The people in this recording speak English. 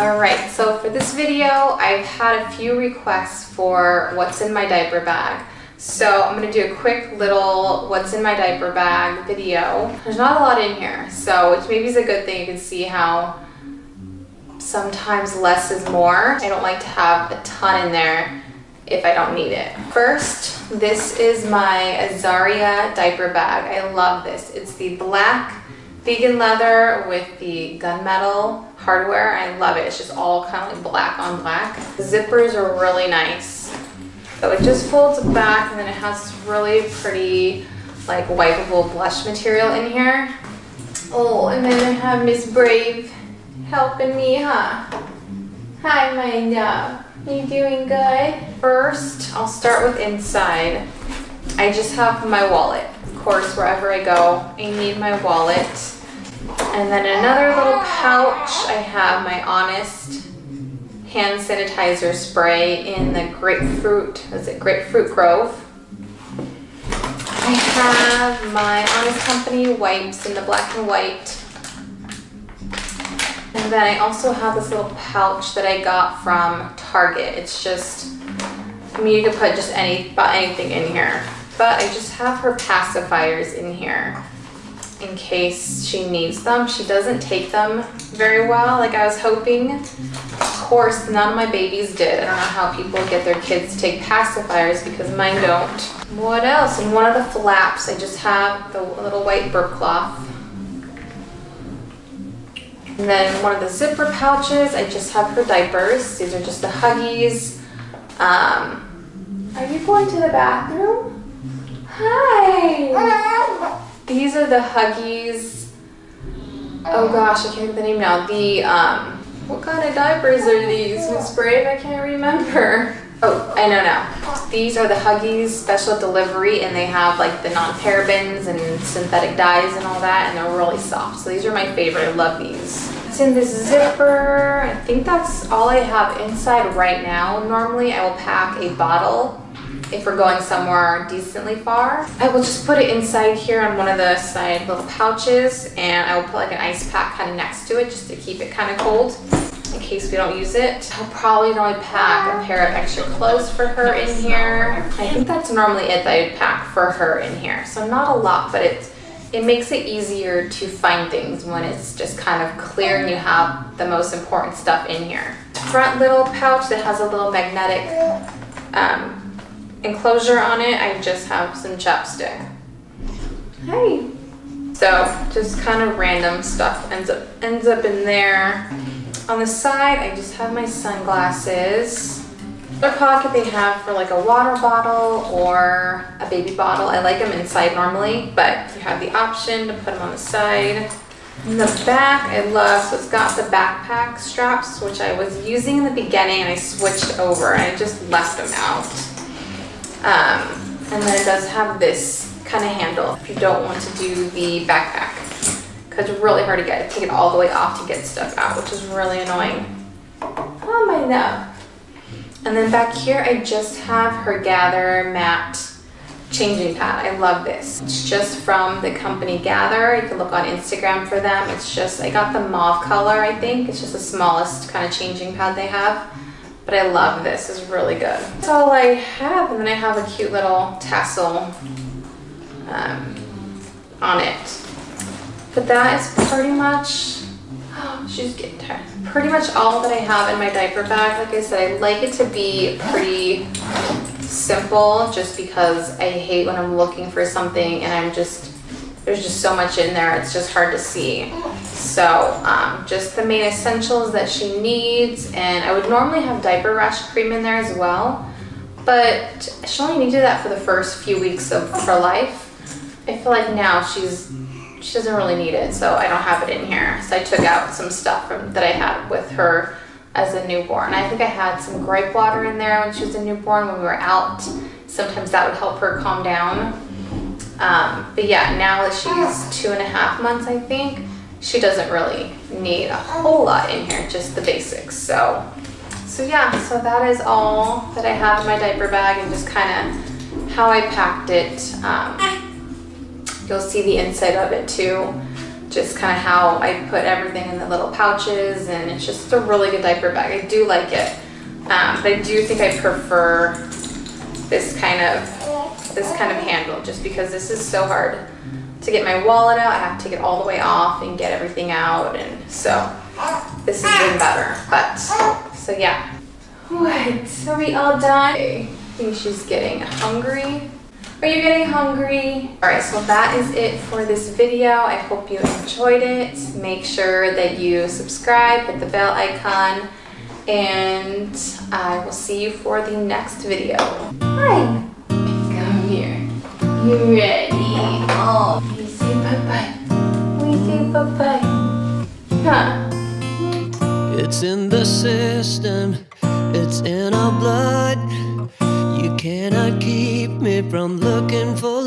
Alright, so for this video, I've had a few requests for what's in my diaper bag. So I'm going to do a quick little what's in my diaper bag video. There's not a lot in here, so which maybe is a good thing. You can see how sometimes less is more. I don't like to have a ton in there if I don't need it. First, this is my Azaria diaper bag. I love this. It's the black vegan leather with the gunmetal hardware. I love it. It's just all kind of like black on black. The zippers are really nice. So it just folds back and then it has this really pretty like wipeable blush material in here. Oh, and then I have Miss Brave helping me, huh? Hi, my love. You doing good? First, I'll start with inside. I just have my wallet. Of course, wherever I go, I need my wallet. And then another little pouch, I have my Honest hand sanitizer spray in the grapefruit grove. I have my Honest Company wipes in the black and white. And then I also have this little pouch that I got from Target. It's just, I mean, you can put just anything in here. But I just have her pacifiers in here in case she needs them. She doesn't take them very well, like I was hoping. Of course, none of my babies did. I don't know how people get their kids to take pacifiers because mine don't. What else? In one of the flaps, I just have the little white burp cloth. And then one of the zipper pouches, I just have her diapers. These are just the Huggies. Are you going to the bathroom? Hi! These are the Huggies. Oh gosh, I can't think of the name now. The, what kind of diapers are these, Miss Brave? I can't remember. Oh, I know now. These are the Huggies special delivery, and they have like the non-parabens and synthetic dyes and all that, and they're really soft. So these are my favorite. I love these. It's in this zipper. I think that's all I have inside right now. Normally I will pack a bottle if we're going somewhere decently far. I will just put it inside here on one of the side little pouches, and I will put like an ice pack kind of next to it just to keep it kind of cold. In case we don't use it. I'll probably normally pack a pair of extra clothes for her in here. I think that's normally it that I'd pack for her in here. So not a lot, but it makes it easier to find things when it's just kind of clear and you have the most important stuff in here. Front little pouch that has a little magnetic enclosure on it. I just have some chapstick. Hi. So just kind of random stuff ends up in there. On the side, I just have my sunglasses. Their pocket they have for like a water bottle or a baby bottle. I like them inside normally, but you have the option to put them on the side. In the back, I love, so it's got the backpack straps, which I was using in the beginning and I switched over and I just left them out. And then it does have this kind of handle if you don't want to do the backpack. It's really hard to get. I take it all the way off to get stuff out, which is really annoying. Oh my love. And then back here, I just have her Gathre matte changing pad. I love this. It's just from the company Gathre. You can look on Instagram for them. It's just, I got the mauve color, I think. It's just the smallest kind of changing pad they have. But I love this. It's really good. That's all I have. And then I have a cute little tassel on it. But that is pretty much, oh, she's getting tired. Pretty much all that I have in my diaper bag. Like I said, I like it to be pretty simple just because I hate when I'm looking for something and there's just so much in there, it's just hard to see. So just the main essentials that she needs, and I would normally have diaper rash cream in there as well, but she only needed that for the first few weeks of her life. I feel like now she doesn't really need it, so I don't have it in here. So I took out some stuff that I had with her as a newborn. I think I had some grape water in there when she was a newborn when we were out. Sometimes that would help her calm down. But yeah, now that she's 2.5 months, I think, she doesn't really need a whole lot in here, just the basics. So yeah, so that is all that I have in my diaper bag and just kind of how I packed it. You'll see the inside of it too. just kind of how I put everything in the little pouches, and it's just a really good diaper bag. I do like it, but I do think I prefer this kind of handle, just because this is so hard to get my wallet out. I have to take it all the way off and get everything out, and so this has been better. But so yeah. What? Are we all done? I think she's getting hungry. Are you getting hungry? All right, so that is it for this video. I hope you enjoyed it. Make sure that you subscribe, hit the bell icon, and I will see you for the next video. Hi. Come here. You ready? Oh, we say bye-bye. We say bye-bye. Huh. It's in the system. It's in our blood. You cannot keep me from looking for